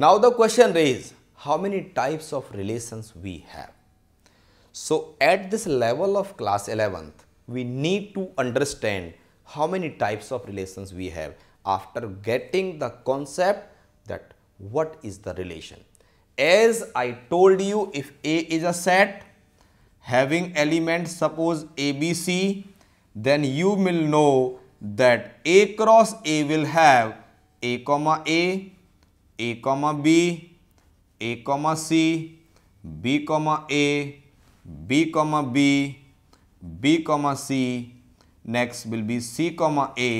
Now the question is, how many types of relations we have? So at this level of class 11th, we need to understand how many types of relations we have after getting the concept that what is the relation. As I told you, if A is a set having elements suppose ABC, then you will know that A cross A will have A comma B, A comma C, B comma A, B comma B, B comma C, next will be C comma A,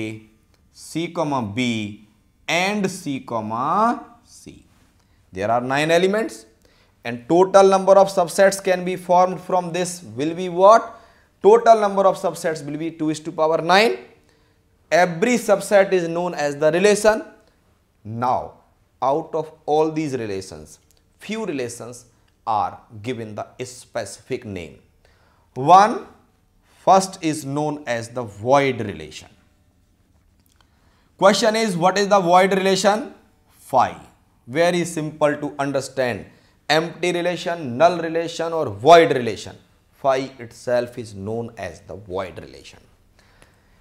C comma B and C comma C. There are 9 elements and total number of subsets can be formed from this will be what? Total number of subsets will be 2 to the power 9. Every subset is known as the relation. Now, out of all these relations, few relations are given the specific name. One first is known as the void relation. Question is, what is the void relation? Phi. Very simple to understand. Empty relation, null relation or void relation. Phi itself is known as the void relation.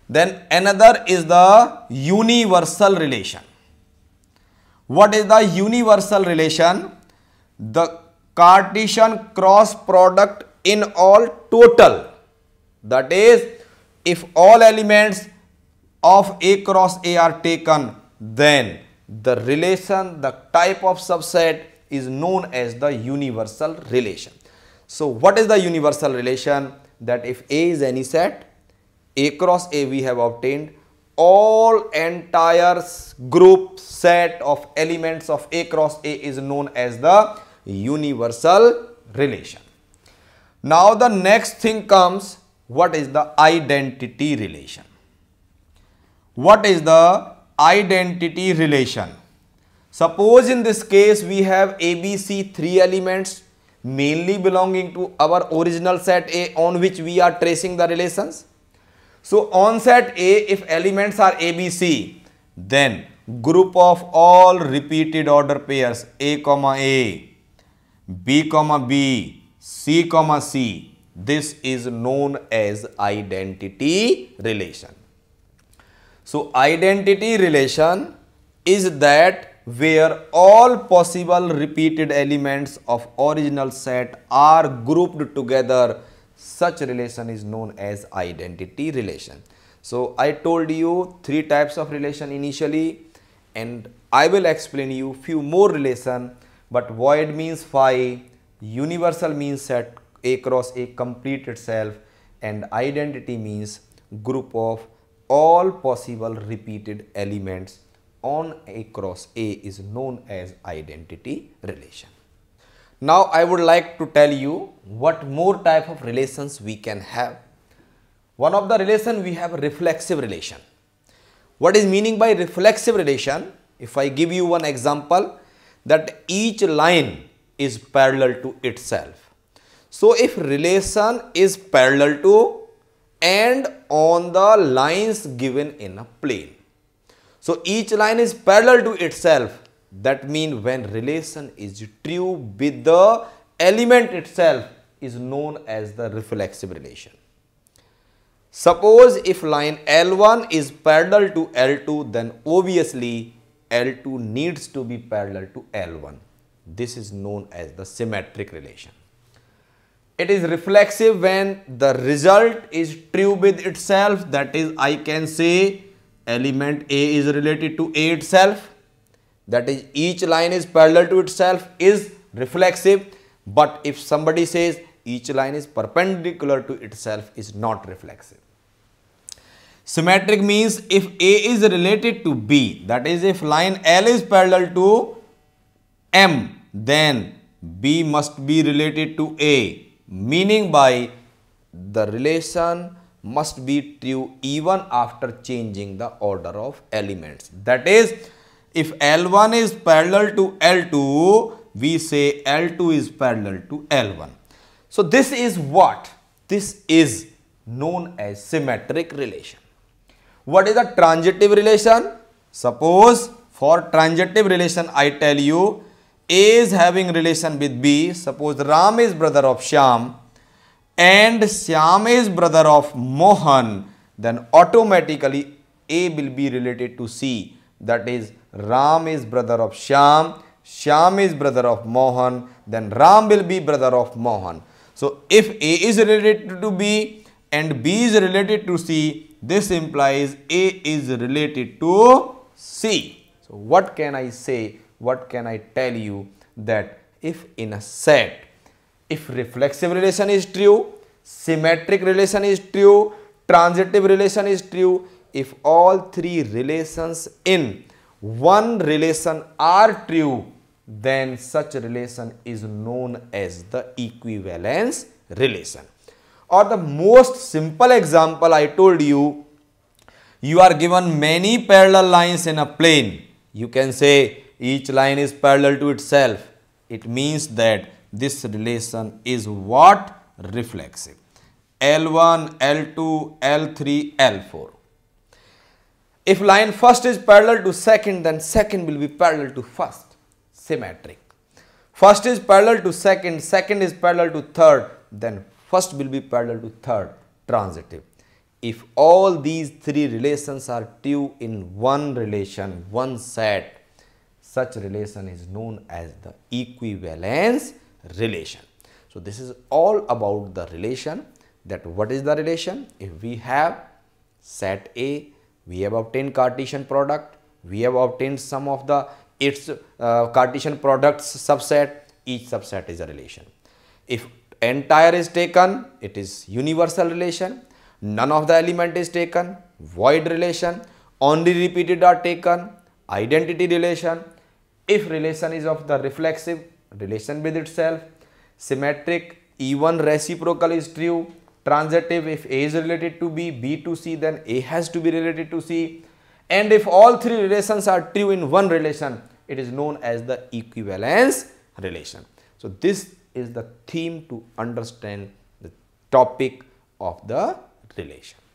Then another is the universal relation. What is the universal relation? The Cartesian cross product in all total. That is, if all elements of A cross A are taken, then the relation, the type of subset is known as the universal relation. So what is the universal relation? That if A is any set, A cross A we have obtained, all entire group set of elements of A cross A is known as the universal relation. Now the next thing comes, what is the identity relation? What is the identity relation? Suppose in this case we have ABC, 3 elements mainly belonging to our original set A on which we are tracing the relations. So on set A, if elements are ABC, then group of all repeated order pairs A, B, B, C, C, this is known as identity relation. So identity relation is that where all possible repeated elements of original set are grouped together. Such relation is known as identity relation. So I told you 3 types of relation initially, and I will explain you few more relation. But void means phi, universal means set A cross A complete itself, and identity means group of all possible repeated elements on A cross A is known as identity relation. Now I would like to tell you what more type of relations we can have. One of the relation we have, reflexive relation. What is meaning by reflexive relation? If I give you one example, that each line is parallel to itself. So if relation is parallel to and on the lines given in a plane. So each line is parallel to itself. That means when relation is true with the element itself is known as the reflexive relation. Suppose if line L1 is parallel to L2, then obviously L2 needs to be parallel to L1. This is known as the symmetric relation. It is reflexive when the result is true with itself. That is, I can say element A is related to A itself. That is, each line is parallel to itself is reflexive. But if somebody says each line is perpendicular to itself is not reflexive. Symmetric means if A is related to B, that is if line L is parallel to M, then B must be related to A. Meaning by the relation must be true even after changing the order of elements. That is, if L1 is parallel to L2, we say L2 is parallel to L1. So this is what? This is known as symmetric relation. What is a transitive relation? Suppose for transitive relation I tell you A is having relation with B, suppose Ram is brother of Shyam and Shyam is brother of Mohan, then automatically A will be related to C. That is, Ram is brother of Shyam, Shyam is brother of Mohan, then Ram will be brother of Mohan. So, if A is related to B and B is related to C, this implies A is related to C. So, what can I say? What can I tell you? That if in a set, if reflexive relation is true, symmetric relation is true, transitive relation is true, if all three relations in one relation are true, then such relation is known as the equivalence relation. Or the most simple example I told you, you are given many parallel lines in a plane. You can say each line is parallel to itself. It means that this relation is what? Reflexive. L1, L2, L3, L4. If line first is parallel to second, then second will be parallel to first. Symmetric. First is parallel to second, second is parallel to third, then first will be parallel to third. Transitive. If all these three relations are true in one relation, one set, such relation is known as the equivalence relation. So, this is all about the relation, that what is the relation? If we have set A, we have obtained Cartesian product, we have obtained some of the its Cartesian products subset, each subset is a relation. If entire is taken, it is universal relation. None of the element is taken, void relation. Only repeated are taken, identity relation. If relation is of the reflexive, relation with itself. Symmetric, even reciprocal is true. Transitive, if A is related to B, B to C, then A has to be related to C. And if all three relations are true in one relation, it is known as the equivalence relation. So, this is the theme to understand the topic of the relation.